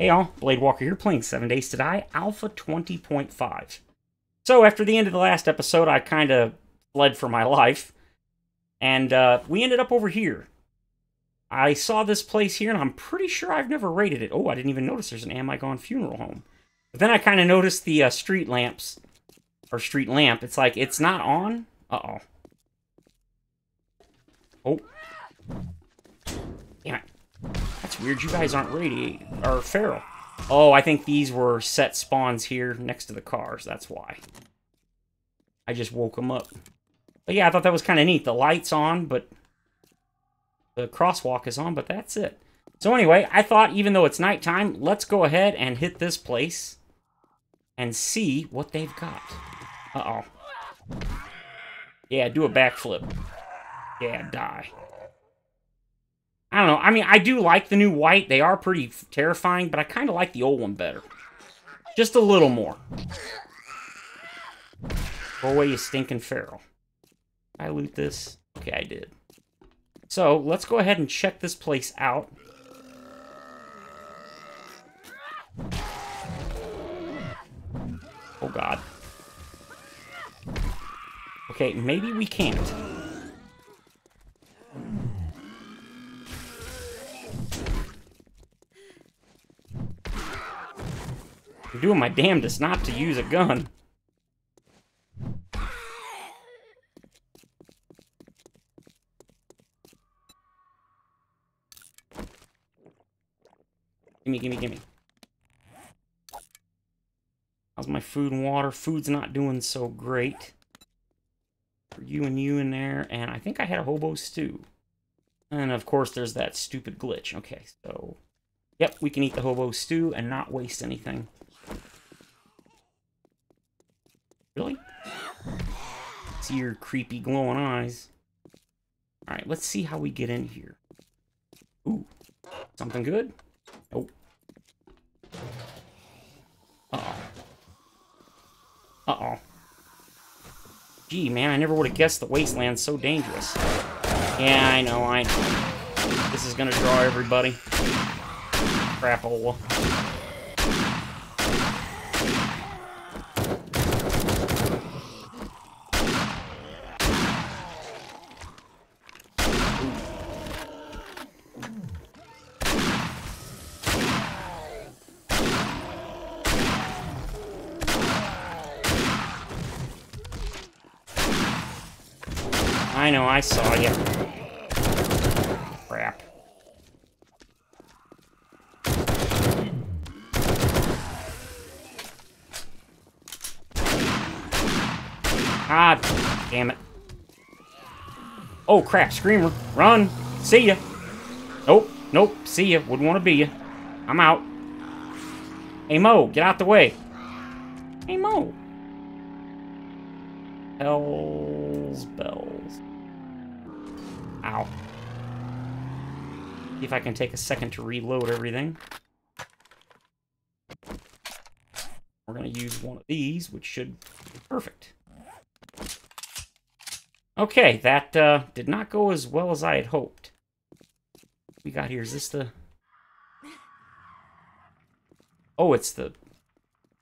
Hey y'all, Bladewalker here playing 7 Days to Die, Alpha 20.5. So after the end of the last episode, I kind of fled for my life. And we ended up over here. I saw this place here, and I'm pretty sure I've never raided it. Oh, I didn't even notice there's an Am I Gone funeral home. But then I kind of noticed the street lamps. Or street lamp. It's like, it's not on. Uh-oh. Oh. Damn it. That's weird, you guys aren't radiated, or feral. Oh, I think these were set spawns here next to the cars, that's why. I just woke them up. But yeah, I thought that was kind of neat. The light's on, but the crosswalk is on, but that's it. So anyway, I thought even though it's nighttime, let's go ahead and hit this place and see what they've got. Uh-oh. Yeah, do a backflip. Yeah, die. I don't know. I mean, I do like the new white. They are pretty terrifying, but I kind of like the old one better. Just a little more. Go away, you stinking feral. I loot this. Okay, I did. So, let's go ahead and check this place out. Oh, God. Okay, maybe we can't. I'm doing my damnedest not to use a gun. Gimme, gimme, gimme. How's my food and water? Food's not doing so great. For you in there, and I think I had a hobo stew. And of course there's that stupid glitch. Okay, so... Yep, we can eat the hobo stew and not waste anything. Really? See your creepy glowing eyes. Alright, let's see how we get in here. Ooh. Something good? Nope. Uh-oh. Uh-oh. Gee, man, I never would have guessed the wasteland's so dangerous. Yeah, I know, This is gonna draw everybody. Crapola. I know, I saw you. Crap. Ah, damn it. Oh, crap, Screamer. Run. See ya. Nope, nope, see ya. Wouldn't want to be ya. I'm out. Hey, Mo, get out the way. Hey, Mo. Bells, bells. Ow. See if I can take a second to reload everything. We're gonna use one of these, which should be perfect. Okay, that did not go as well as I had hoped. What we got here, is this the... Oh, it's the...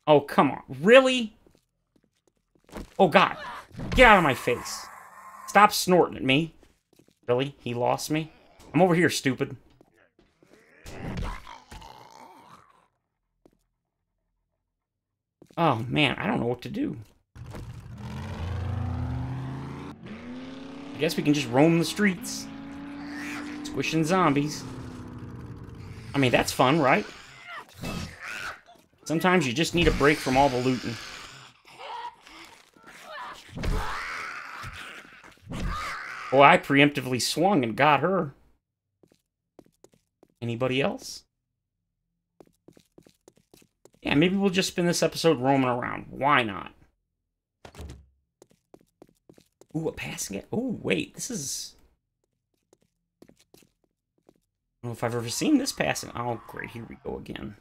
Oh, come on. Really? Oh, God. Get out of my face. Stop snorting at me. Really? He lost me? I'm over here, stupid. Oh, man, I don't know what to do. I guess we can just roam the streets. Squishing zombies. I mean, that's fun, right? Sometimes you just need a break from all the looting. Oh, I preemptively swung and got her. Anybody else? Yeah, maybe we'll just spend this episode roaming around. Why not? Ooh, a passing it. Ooh, wait, this is... I don't know if I've ever seen this passing. Oh, great, here we go again.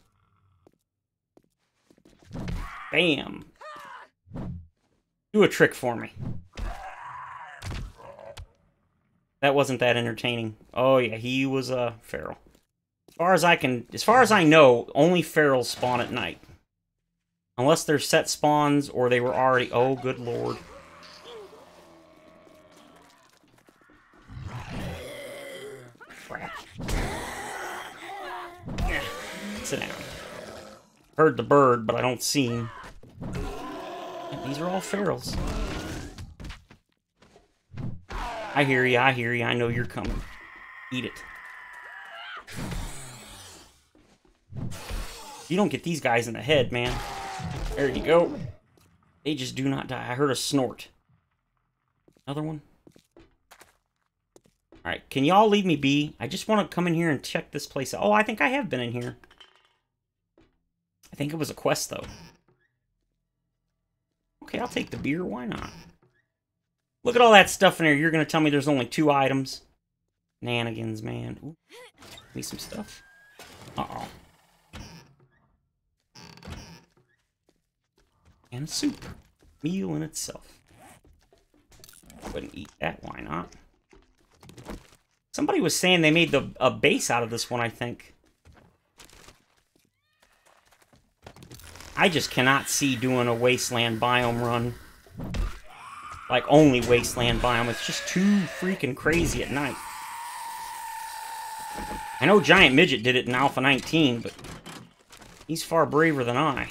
Bam! Do a trick for me. That wasn't that entertaining. Oh, yeah, he was, feral. As far as I know, only ferals spawn at night. Unless they're set spawns or they were already... Oh, good lord. Crap. Yeah. Sit down. Heard the bird, but I don't see him. These are all ferals. I hear you, I hear you. I know you're coming. Eat it. You don't get these guys in the head, man. There you go. They just do not die. I heard a snort. Another one. Alright, can y'all leave me be? I just want to come in here and check this place out. Oh, I think I have been in here. I think it was a quest, though. Okay, I'll take the beer. Why not? Look at all that stuff in here. You're going to tell me there's only 2 items. Nanigans, man. Ooh. Give me some stuff. Uh-oh. And soup. Meal in itself. Go ahead and eat that. Why not? Somebody was saying they made a base out of this one, I think. I just cannot see doing a wasteland biome run. Like, only wasteland biome. It's just too freaking crazy at night. I know Giant Midget did it in Alpha 19, but he's far braver than I.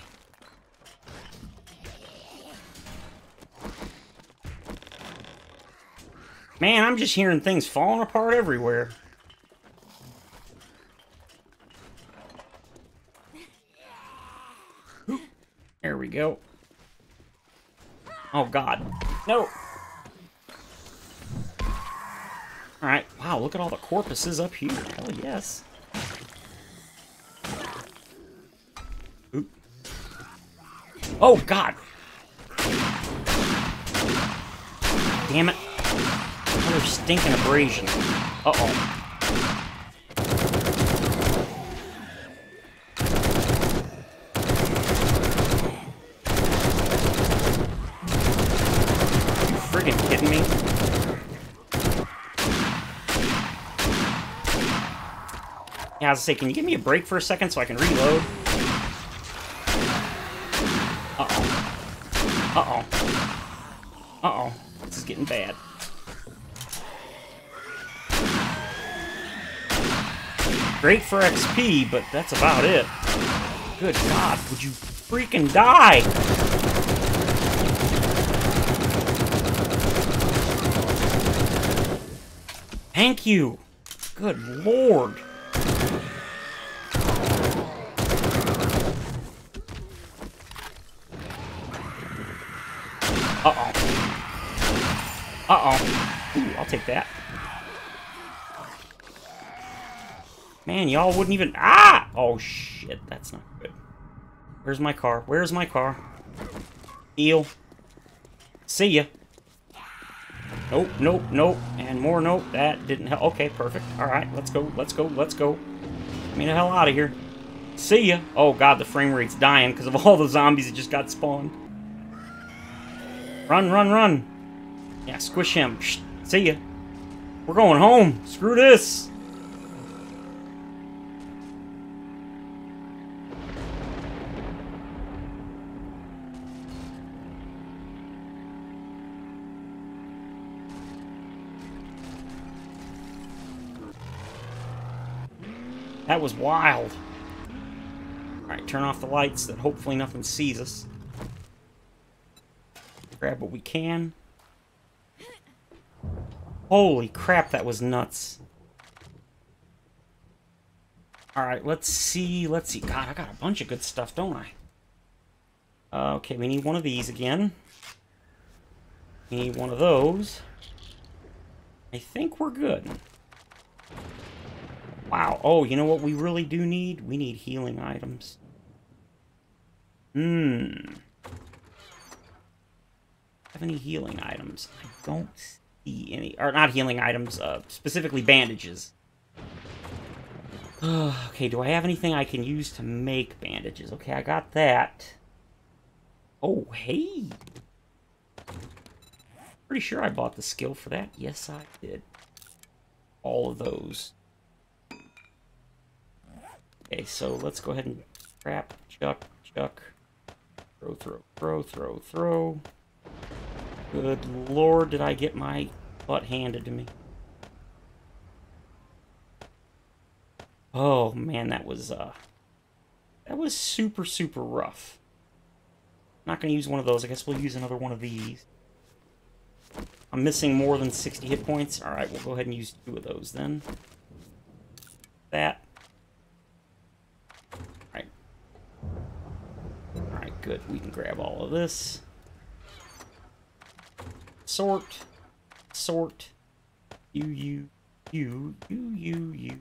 Man, I'm just hearing things falling apart everywhere. There we go. Oh, God. No! Alright, wow, look at all the corpses up here. Hell yes. Oop. Oh, God! Damn it. Another stinking abrasion. Uh-oh. You friggin' kidding me? Yeah, I was gonna say, can you give me a break for a second so I can reload? Uh-oh. Uh-oh. Uh-oh. This is getting bad. Great for XP, but that's about it. Good God, would you freaking die? Thank you. Good Lord. Uh-oh. Uh-oh. Ooh, I'll take that. Man, y'all wouldn't even... Ah! Oh, shit. That's not good. Where's my car? Where's my car? Eel. See ya. Nope, nope, nope. And more nope. That didn't help. Okay, perfect. Alright, let's go, let's go, let's go. Get me the hell out of here. See ya. Oh, God, the frame rate's dying because of all the zombies that just got spawned. Run, run, run. Yeah, squish him. Psh, see ya. We're going home. Screw this. That was wild. Alright, turn off the lights that hopefully nothing sees us. Grab what we can. Holy crap, that was nuts. Alright, let's see, let's see. God, I got a bunch of good stuff, don't I? Okay, we need one of these again. We need one of those. I think we're good. Wow. Oh, you know what we really do need? We need healing items. Have any healing items? I don't see any. Or not healing items, specifically bandages. Okay, do I have anything I can use to make bandages? Okay, I got that. Oh, hey! Pretty sure I bought the skill for that. Yes, I did. All of those. Okay, so let's go ahead and trap, chuck, chuck, throw, throw, throw, throw, throw. Good lord, did I get my butt handed to me. Oh man, that was super, super rough. Not gonna use one of those. I guess we'll use another one of these. I'm missing more than 60 hit points. Alright, we'll go ahead and use two of those then. That. Alright. Alright, good. We can grab all of this. Sort. Sort. You, you, you, you, you, you,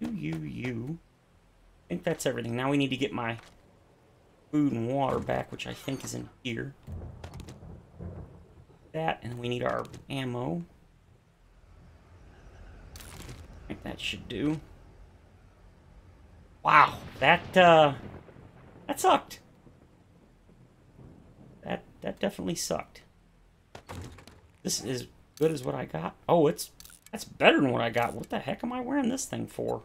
you, you, you. I think that's everything. Now we need to get my food and water back, which I think is in here. That, and we need our ammo. I think that should do. Wow, that sucked. That definitely sucked. This is as good as what I got. Oh, that's better than what I got. What the heck am I wearing this thing for?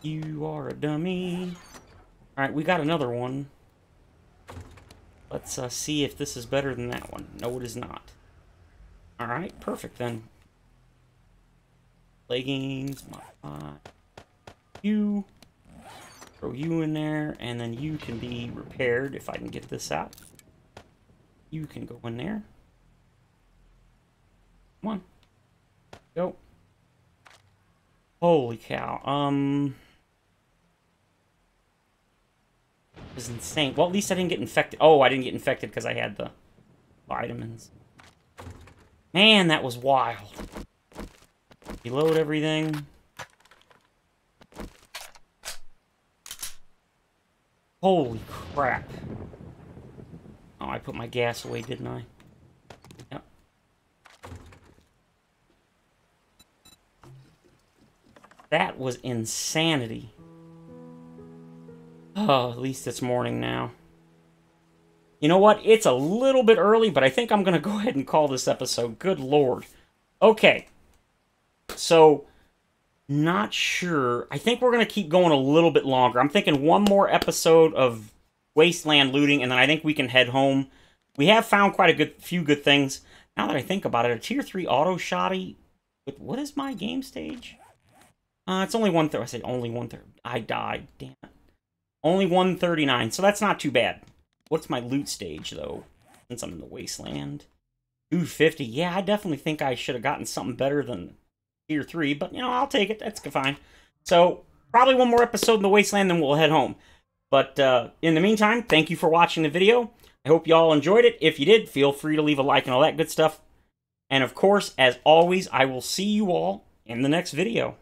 You are a dummy. All right, we got another one. Let's see if this is better than that one. No, it is not. All right, perfect then. Leggings, modify. You. Throw you in there, and then you can be repaired if I can get this out. You can go in there. Come on. Go. Holy cow. It was insane. Well, at least I didn't get infected. Oh, I didn't get infected because I had the vitamins. Man, that was wild. Reload everything. Holy crap. Oh, I put my gas away, didn't I? Yep. That was insanity. Oh, at least it's morning now. You know what? It's a little bit early, but I think I'm going to go ahead and call this episode. Good lord. Okay. So, not sure. I think we're going to keep going a little bit longer. I'm thinking one more episode of Wasteland looting, and then I think we can head home. We have found quite a few good things. Now that I think about it, a Tier 3 auto shoddy. What is my game stage? It's only 1/3. I said only 1/3. I died. Damn it. Only 139, so that's not too bad. What's my loot stage, though, since I'm in the Wasteland? 250. Yeah, I definitely think I should have gotten something better than Tier 3, but, you know, I'll take it. That's fine. So, probably one more episode in the Wasteland, then we'll head home. But, in the meantime, thank you for watching the video. I hope you all enjoyed it. If you did, feel free to leave a like and all that good stuff. And, of course, as always, I will see you all in the next video.